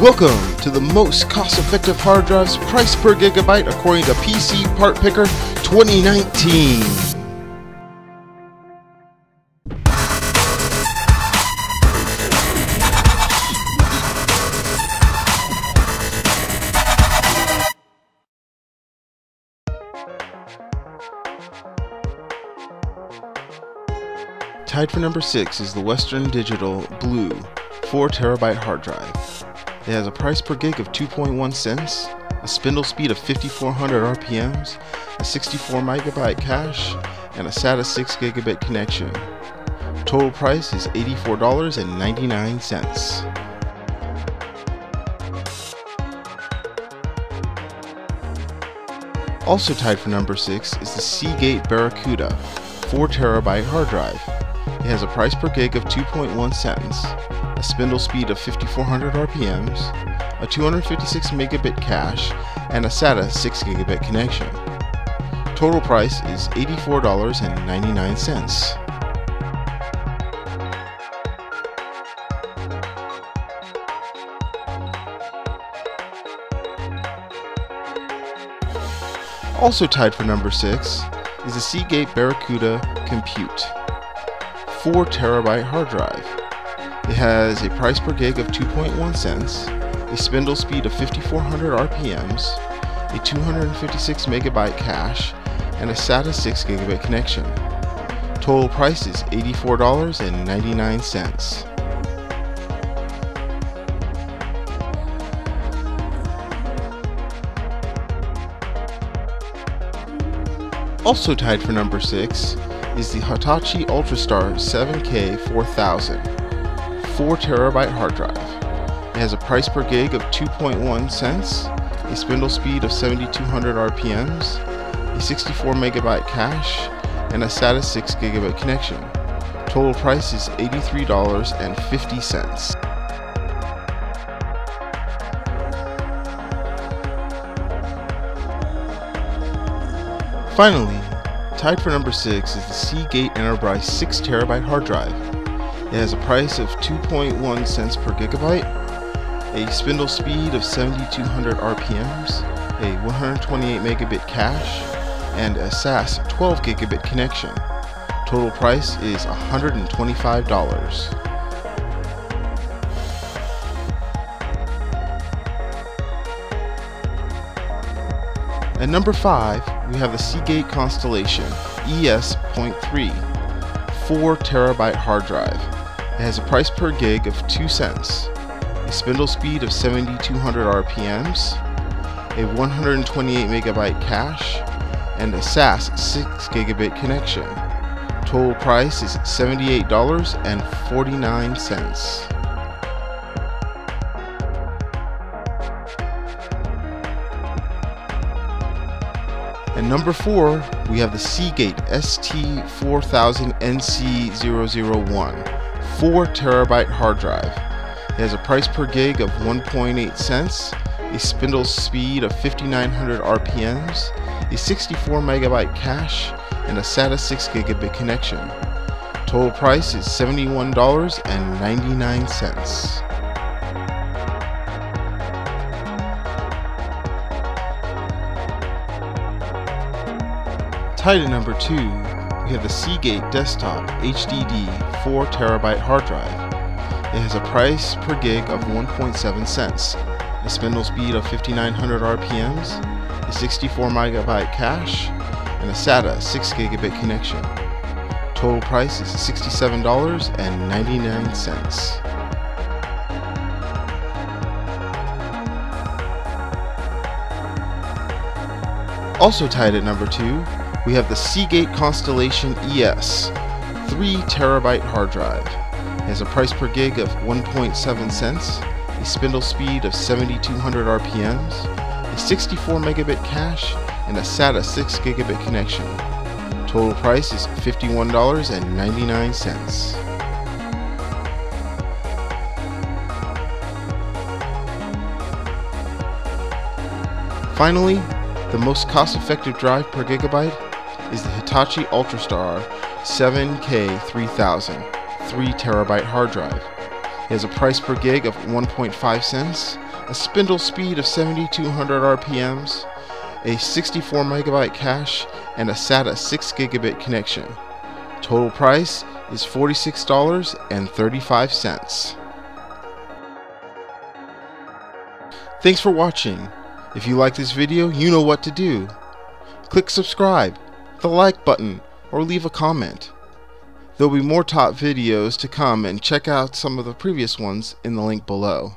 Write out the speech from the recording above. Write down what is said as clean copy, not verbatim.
Welcome to the most cost-effective hard drives price per gigabyte according to PC Part Picker 2019. Tied for number 6 is the Western Digital Blue 4TB hard drive. It has a price per gig of 2.1 cents, a spindle speed of 5400 RPMs, a 64 megabyte cache, and a SATA 6 gigabit connection. Total price is $84.99. Also tied for number 6 is the Seagate Barracuda 4TB hard drive. It has a price per gig of 2.1 cents, a spindle speed of 5400 RPMs, a 256 megabit cache, and a SATA 6 gigabit connection. Total price is $84.99. Also tied for number 6 is the Seagate Barracuda Compute 4TB hard drive. It has a price per gig of 2.1 cents, a spindle speed of 5400 RPMs, a 256 megabyte cache, and a SATA 6 gigabit connection. Total price is $84.99. Also tied for number 6 is the Hitachi UltraStar 7K4000. 4TB hard drive. It has a price per gig of 2.1 cents, a spindle speed of 7200 RPMs, a 64 megabyte cache, and a SATA 6 gigabit connection. Total price is $83.50. Finally, tied for number 6 is the Seagate Enterprise 6TB hard drive. It has a price of 2.1 cents per gigabyte, a spindle speed of 7200 RPMs, a 128 megabit cache, and a SAS 12 gigabit connection. Total price is $125. At number 5, we have the Seagate Constellation ES.3. 4TB hard drive. It has a price per gig of 2 cents, a spindle speed of 7200 RPMs, a 128 megabyte cache, and a SAS 6 gigabit connection. Total price is $78.49. At number 4, we have the Seagate ST4000NC001 4TB hard drive. It has a price per gig of 1.8 cents, a spindle speed of 5900 RPMs, a 64 megabyte cache, and a SATA 6 gigabit connection. Total price is $71.99. Tied at number 2, we have the Seagate Desktop HDD 4TB hard drive. It has a price per gig of 1.7 cents, a spindle speed of 5900 RPMs, a 64 megabyte cache, and a SATA 6 gigabit connection. Total price is $67.99. Also tied at number 2, we have the Seagate Constellation ES 3TB hard drive. It has a price per gig of 1.7 cents, a spindle speed of 7200 RPMs, a 64 megabit cache, and a SATA 6 gigabit connection. Total price is $51.99. Finally, the most cost-effective drive per gigabyte is the Hitachi UltraStar 7K3000 3TB hard drive. It has a price per gig of 1.5 cents, a spindle speed of 7200 RPMs, a 64 megabyte cache, and a SATA 6 gigabit connection. Total price is $46.35. Thanks for watching. If you like this video, you know what to do. Click subscribe, the like button, or leave a comment. There'll be more top videos to come, and check out some of the previous ones in the link below.